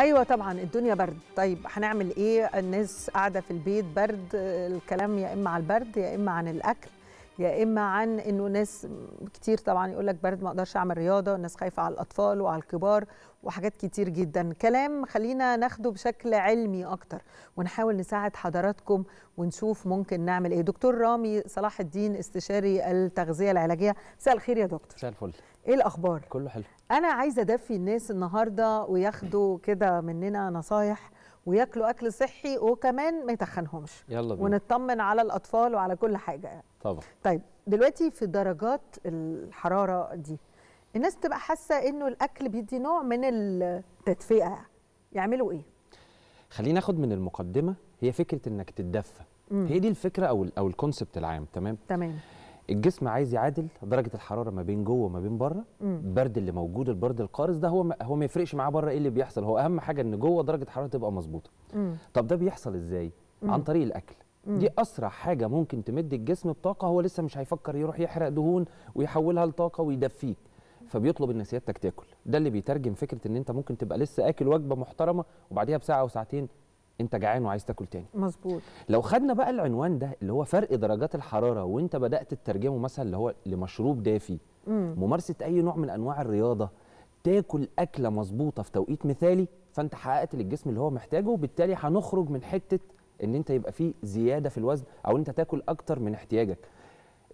ايوه طبعا الدنيا برد. طيب هنعمل ايه؟ الناس قاعده في البيت برد، الكلام يا اما على البرد يا اما عن الاكل يا اما عن انه ناس كتير طبعا يقول لك برد ما اقدرش اعمل رياضه، والناس خايفه على الاطفال وعلى الكبار وحاجات كتير جدا. كلام خلينا ناخده بشكل علمي اكتر ونحاول نساعد حضراتكم ونشوف ممكن نعمل ايه. دكتور رامي صلاح الدين استشاري التغذيه العلاجيه، مساء الخير يا دكتور. مساء الفل، ايه الاخبار؟ كله حلو. انا عايزه ادفي الناس النهارده وياخدوا كده مننا نصايح وياكلوا اكل صحي وكمان ما يتخنهمش، يلا بينا ونطمن على الاطفال وعلى كل حاجه طبعا. طيب دلوقتي في درجات الحراره دي الناس بتبقى حاسه انه الاكل بيدي نوع من التدفئه، يعملوا ايه؟ خلينا ناخد من المقدمه، هي فكره انك تتدفى، هي دي الفكره او الكونسبت العام. تمام. الجسم عايز يعادل درجه الحراره ما بين جوه وما بين بره. البرد اللي موجود، البرد القارس ده، هو ما يفرقش معاه بره ايه اللي بيحصل، هو اهم حاجه ان جوه درجه الحراره تبقى مظبوطه. طب ده بيحصل ازاي؟ عن طريق الاكل. دي اسرع حاجه ممكن تمد الجسم بطاقه، هو لسه مش هيفكر يروح يحرق دهون ويحولها لطاقه ويدفيك، فبيطلب الناس انك تاكل. ده اللي بيترجم فكره ان انت ممكن تبقى لسه اكل وجبه محترمه وبعديها بساعه او ساعتين انت جعان وعايز تاكل تاني. مظبوط. لو خدنا بقى العنوان ده اللي هو فرق درجات الحراره وانت بدات تترجمه مثلا اللي هو لمشروب دافي، ممارسه اي نوع من انواع الرياضه، تاكل اكله مظبوطه في توقيت مثالي، فانت حققت للجسم اللي هو محتاجه، وبالتالي هنخرج من حته ان انت يبقى فيه زياده في الوزن او انت تاكل اكتر من احتياجك.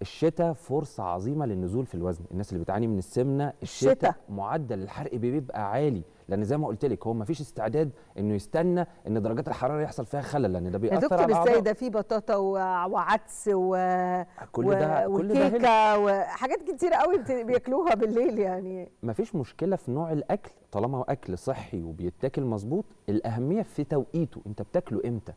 الشتاء فرصه عظيمه للنزول في الوزن، الناس اللي بتعاني من السمنه الشتاء معدل الحرق بيبقى عالي، لان زي ما قلت لك هو ما فيش استعداد انه يستنى ان درجات الحراره يحصل فيها خلل، لان ده بيأثر على العضلات. ازاي ده في بطاطا وعدس وكيكه وحاجات كتير قوي بياكلوها بالليل. يعني ما فيش مشكله في نوع الاكل طالما هو اكل صحي وبيتاكل مظبوط، الاهميه في توقيته، انت بتاكله امتى.